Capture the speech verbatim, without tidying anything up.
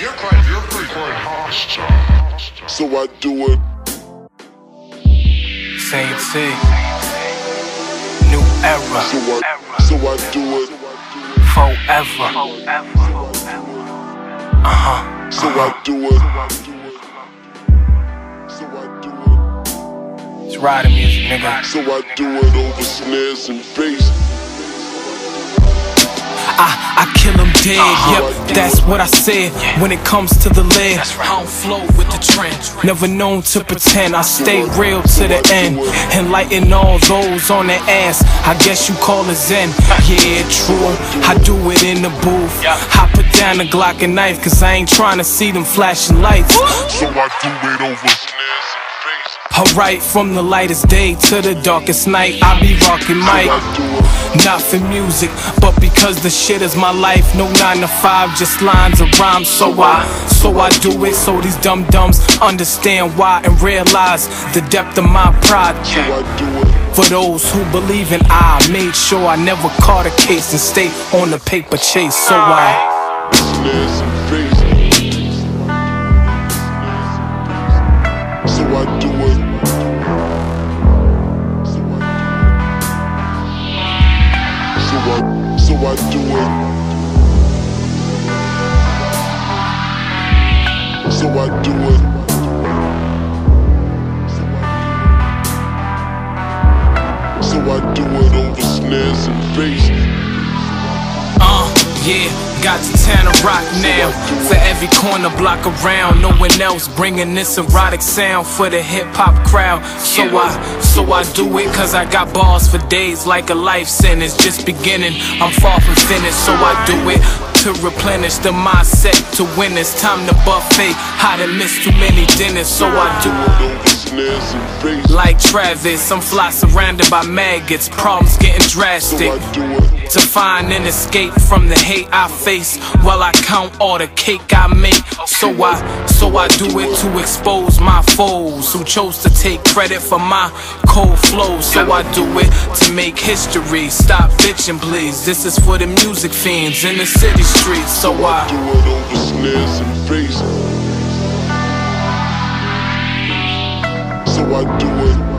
You're quite, you're pretty quite hostile. So I do it. Same thing. New era. So I, so I do it. Forever. Uh-huh. Uh-huh. So I do it. It's riding music, nigga. So I do it over snares and bass. I, I kill them dead, uh-huh. Yep, that's what I said. Yeah. When it comes to the lead, right. I don't flow with the trend. Never known to pretend, I stay real to the end. Enlighten all those on their ass, I guess you call it zen. Yeah, true, I do it in the booth. I put down the Glock and knife, cause I ain't trying to see them flashing lights. So I do it over snares. Alright, from the lightest day to the darkest night, I be rockin' Mike. Not for music, but because the shit is my life. No nine to five, just lines of rhymes. So I, so I do it, so these dum-dums understand why and realize the depth of my pride. For those who believe in I, made sure I never caught a case and stay on the paper chase. So I... So I do it. So I, so I do it. So I do it. So I do it over snares and bass. Uh, yeah. Got to town to rock now. For every corner block around, no one else bringing this erotic sound for the hip-hop crowd. So I, so I do it, cause I got bars for days like a life sentence just beginning. I'm far from finished, so I do it to replenish the mindset to win. It's time to buffet, I done missed too many dinners. So I do it like Travis, I'm fly surrounded by maggots, problems getting drastic. To find an escape from the hate I face while I count all the cake I make. So I, so I do it to expose my foes who chose to take credit for my cold flow. So I do it to make history. Stop bitching, please. This is for the music fiends in the city streets. So I do it over snares and bass. So I do it.